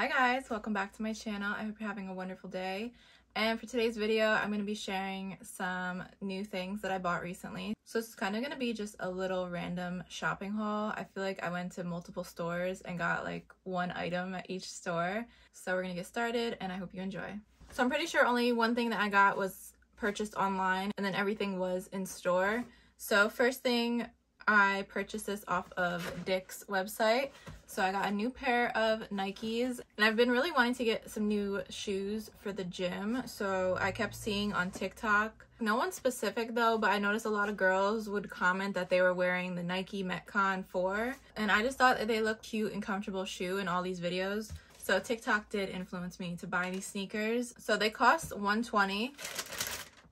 Hi guys, welcome back to my channel. I hope you're having a wonderful day. And for today's video, I'm going to be sharing some new things that I bought recently. So it's kind of going to be just a little random shopping haul. I feel like I went to multiple stores and got like one item at each store. So we're going to get started and I hope you enjoy. So I'm pretty sure only one thing that I got was purchased online and then everything was in store. So first thing, I purchased this off of Dick's website. So I got a new pair of Nikes and I've been really wanting to get some new shoes for the gym. So I kept seeing on TikTok, no one specific though, but I noticed a lot of girls would comment that they were wearing the Nike Metcon 4. And I just thought that they looked cute and comfortable shoe in all these videos. So TikTok did influence me to buy these sneakers. So they cost $120,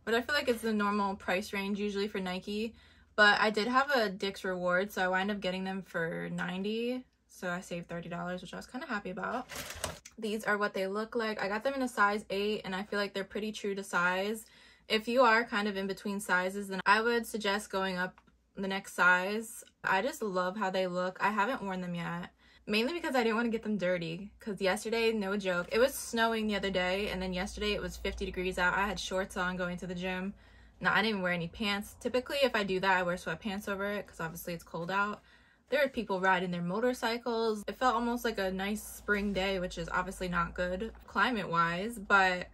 but I feel like it's the normal price range usually for Nike. But I did have a Dick's reward, so I wound up getting them for $90. So I saved $30, which I was kind of happy about. These are what they look like. I got them in a size 8, and I feel like they're pretty true to size. If you are kind of in between sizes, then I would suggest going up the next size. I just love how they look. I haven't worn them yet, mainly because I didn't want to get them dirty. Because yesterday, no joke, it was snowing the other day, and then yesterday it was 50 degrees out. I had shorts on going to the gym. No, I didn't even wear any pants. Typically, if I do that, I wear sweatpants over it because obviously it's cold out. There are people riding their motorcycles. It felt almost like a nice spring day, which is obviously not good climate-wise, but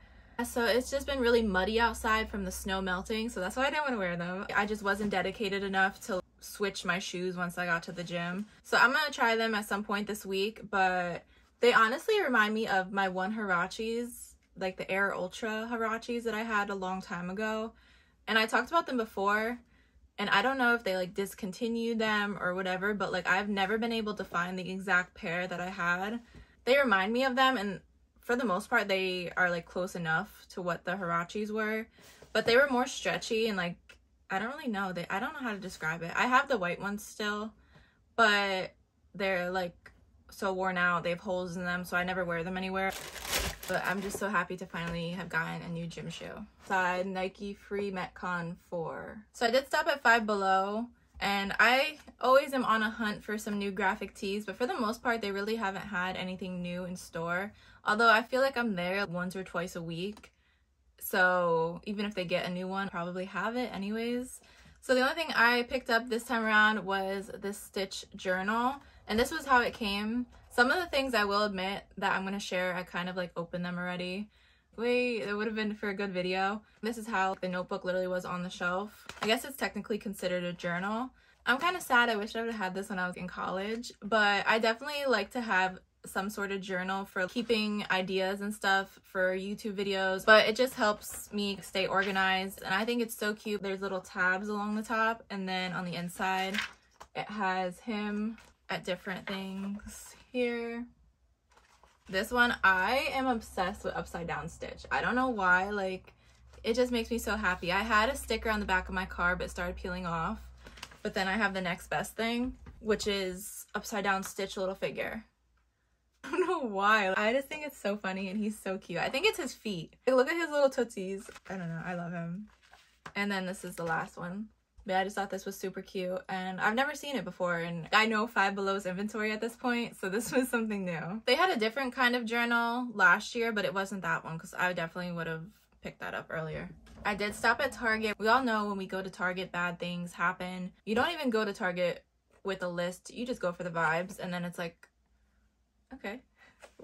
so it's just been really muddy outside from the snow melting, so that's why I didn't want to wear them. I just wasn't dedicated enough to switch my shoes once I got to the gym. So I'm going to try them at some point this week, but they honestly remind me of my One Huaraches, like the Air Ultra Huaraches that I had a long time ago. And I talked about them before, and I don't know if they like discontinued them or whatever, but like I've never been able to find the exact pair that I had. They remind me of them, and for the most part they are like close enough to what the Huaraches were, but they were more stretchy and like I don't really know. I don't know how to describe it. I have the white ones still, but they're like so worn out. They have holes in them, so I never wear them anywhere. But I'm just so happy to finally have gotten a new gym shoe. Side Nike Free Metcon 4. So I did stop at Five Below, and I always am on a hunt for some new graphic tees, but for the most part, they really haven't had anything new in store. Although I feel like I'm there once or twice a week. So even if they get a new one, I probably have it anyways. So the only thing I picked up this time around was this Stitch journal, and this was how it came. Some of the things I will admit that I'm going to share, I kind of like opened them already. Wait, it would have been for a good video. This is how the notebook literally was on the shelf. I guess it's technically considered a journal. I'm kind of sad. I wish I would have had this when I was in college, but I definitely like to have some sort of journal for keeping ideas and stuff for YouTube videos, but it just helps me stay organized. And I think it's so cute. There's little tabs along the top, and then on the inside, it has him at different things. Here, this one, I am obsessed with upside down Stitch. I don't know why, like it just makes me so happy. I had a sticker on the back of my car, but it started peeling off. But then I have the next best thing, which is upside down Stitch little figure. I don't know why, I just think it's so funny, and he's so cute. I think it's his feet, like, look at his little tootsies. I don't know, I love him. And then this is the last one. But I just thought this was super cute, and I've never seen it before, and I know Five Below's inventory at this point, so this was something new. They had a different kind of journal last year, but it wasn't that one because I definitely would have picked that up earlier. I did stop at Target. We all know when we go to Target, bad things happen. You don't even go to Target with a list. You just go for the vibes, and then it's like, okay,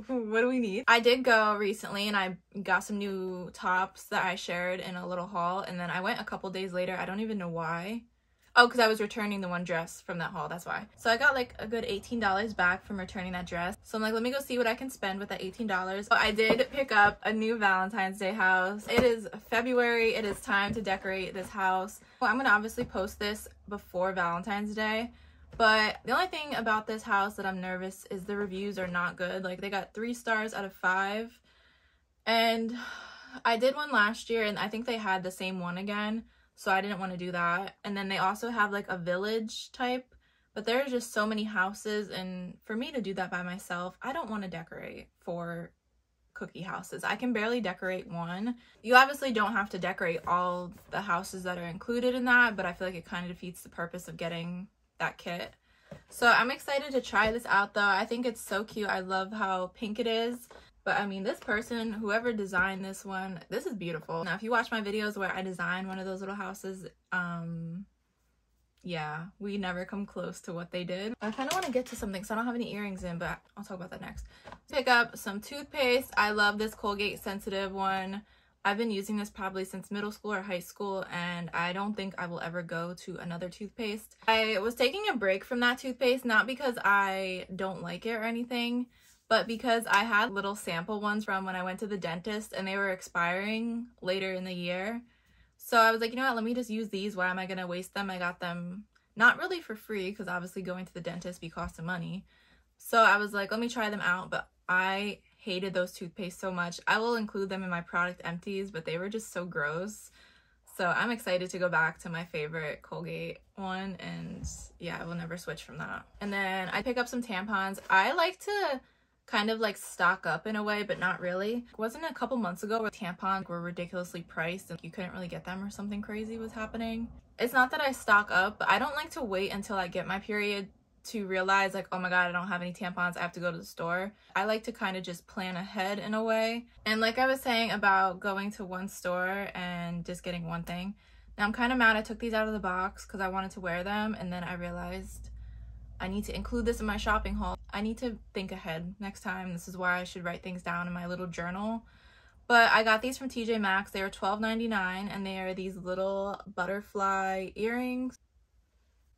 what do we need? I did go recently, and I got some new tops that I shared in a little haul, and then I went a couple days later. I don't even know why. Oh, because I was returning the one dress from that haul, that's why. So I got like a good $18 back from returning that dress, so I'm like, let me go see what I can spend with that $18. But I did pick up a new Valentine's Day house. It is February. It is time to decorate this house. Well, I'm gonna obviously post this before Valentine's Day. But the only thing about this house that I'm nervous is the reviews are not good. Like, they got 3 stars out of 5. And I did one last year, and I think they had the same one again. So I didn't want to do that. And then they also have, like, a village type. But there are just so many houses. And for me to do that by myself, I don't want to decorate for cookie houses. I can barely decorate one. You obviously don't have to decorate all the houses that are included in that. But I feel like it kind of defeats the purpose of getting that kit. So I'm excited to try this out though. I think it's so cute. I love how pink it is. But I mean, this person, whoever designed this one, this is beautiful. Now, if you watch my videos where I design one of those little houses, yeah, we never come close to what they did. I kind of want to get to something, so I don't have any earrings in, but I'll talk about that next. Pick up some toothpaste. I love this Colgate sensitive one. I've been using this probably since middle school or high school, and I don't think I will ever go to another toothpaste. I was taking a break from that toothpaste, not because I don't like it or anything, but because I had little sample ones from when I went to the dentist and they were expiring later in the year. So I was like, you know what, let me just use these. Why am I gonna waste them? I got them not really for free because obviously going to the dentist be costing money. So I was like, let me try them out, but I hated those toothpaste so much. I will include them in my product empties, but they were just so gross. So I'm excited to go back to my favorite Colgate one, and yeah, I will never switch from that. And then I pick up some tampons. I like to kind of like stock up in a way, but not really. Wasn't a couple months ago where tampons were ridiculously priced and you couldn't really get them or something crazy was happening? It's not that I stock up, but I don't like to wait until I get my period to realize like, oh my god, I don't have any tampons, I have to go to the store. I like to kind of just plan ahead in a way. And like I was saying about going to one store and just getting one thing, now I'm kind of mad I took these out of the box because I wanted to wear them, and then I realized I need to include this in my shopping haul. I need to think ahead next time. This is why I should write things down in my little journal. But I got these from TJ Maxx. They were $12.99, and they are these little butterfly earrings.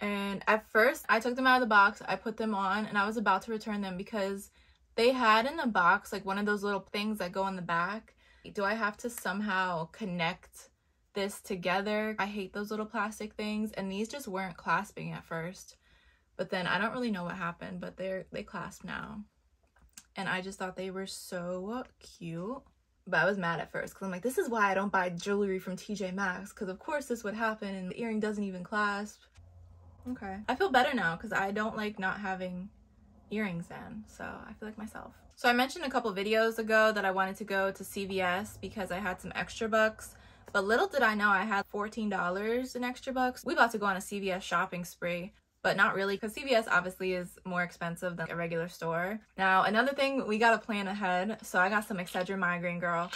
And at first, I took them out of the box, I put them on, and I was about to return them because they had in the box like one of those little things that go in the back. Do I have to somehow connect this together? I hate those little plastic things, and these just weren't clasping at first. But then I don't really know what happened, but they clasp now. And I just thought they were so cute. But I was mad at first because I'm like, this is why I don't buy jewelry from TJ Maxx, because of course this would happen and the earring doesn't even clasp. Okay. I feel better now because I don't like not having earrings in, so I feel like myself. So I mentioned a couple videos ago that I wanted to go to CVS because I had some extra bucks. But little did I know I had $14 in extra bucks. We about to go on a CVS shopping spree. But not really, because CVS obviously is more expensive than a regular store. Now, another thing, we gotta plan ahead. So I got some Excedrin Migraine, girl.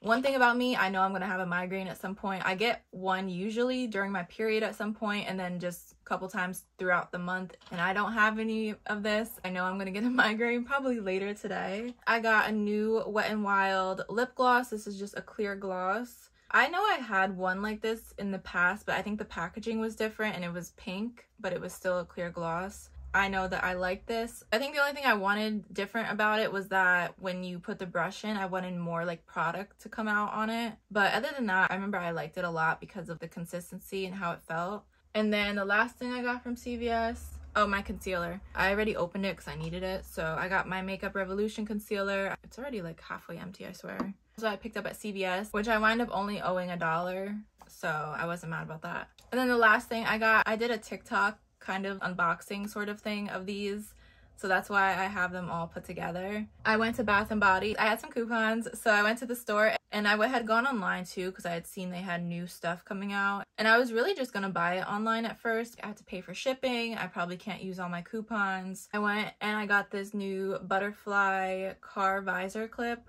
One thing about me, I know I'm gonna have a migraine at some point. I get one usually during my period at some point, and then just a couple times throughout the month, and I don't have any of this. I know I'm gonna get a migraine probably later today. I got a new Wet n Wild lip gloss. This is just a clear gloss. I know I had one like this in the past, but I think the packaging was different and it was pink, but it was still a clear gloss. I know that I like this. I think the only thing I wanted different about it was that when you put the brush in, I wanted more like product to come out on it. But other than that, I remember I liked it a lot because of the consistency and how it felt. And then the last thing I got from CVS, oh, my concealer. I already opened it because I needed it. So I got my Makeup Revolution concealer. It's already like halfway empty, I swear. So I picked up at CVS, which I wind up only owing $1, so I wasn't mad about that. And then the last thing I got, I did a TikTok kind of unboxing sort of thing of these, so that's why I have them all put together. I went to Bath and Body. I had some coupons, so I went to the store, and I had gone online too because I had seen they had new stuff coming out, and I was really just gonna buy it online at first. I had to pay for shipping. I probably can't use all my coupons. I went and I got this new butterfly car visor clip.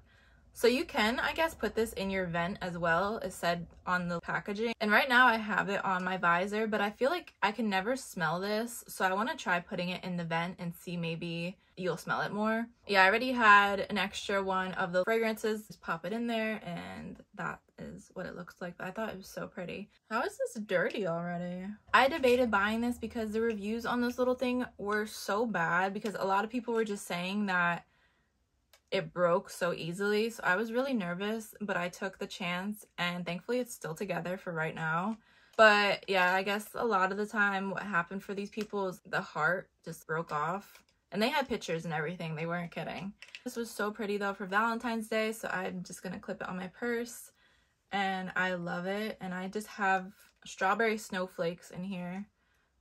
So you can, I guess, put this in your vent as well, as said on the packaging. And right now I have it on my visor, but I feel like I can never smell this. So I want to try putting it in the vent and see, maybe you'll smell it more. Yeah, I already had an extra one of the fragrances. Just pop it in there, and that is what it looks like. I thought it was so pretty. How is this dirty already? I debated buying this because the reviews on this little thing were so bad, because a lot of people were just saying that it broke so easily. So I was really nervous, but I took the chance, and thankfully it's still together for right now. But yeah, I guess a lot of the time what happened for these people is the heart just broke off, and they had pictures and everything. They weren't kidding. This was so pretty though for Valentine's Day, so I'm just gonna clip it on my purse, and I love it. And I just have strawberry snowflakes in here,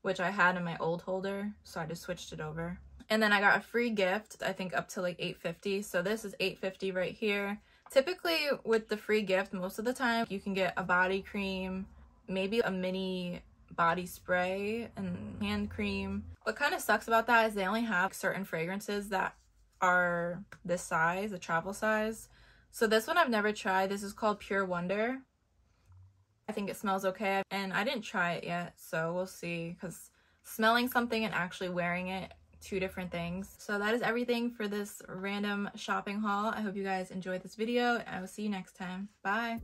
which I had in my old holder, so I just switched it over. And then I got a free gift, I think up to like $8.50. So this is $8.50 right here. Typically with the free gift, most of the time you can get a body cream, maybe a mini body spray and hand cream. What kind of sucks about that is they only have certain fragrances that are this size, the travel size. So this one I've never tried. This is called Pure Wonder. I think it smells okay, and I didn't try it yet, so we'll see, because smelling something and actually wearing it, two different things. So that is everything for this random shopping haul. I hope you guys enjoyed this video. I will see you next time. Bye.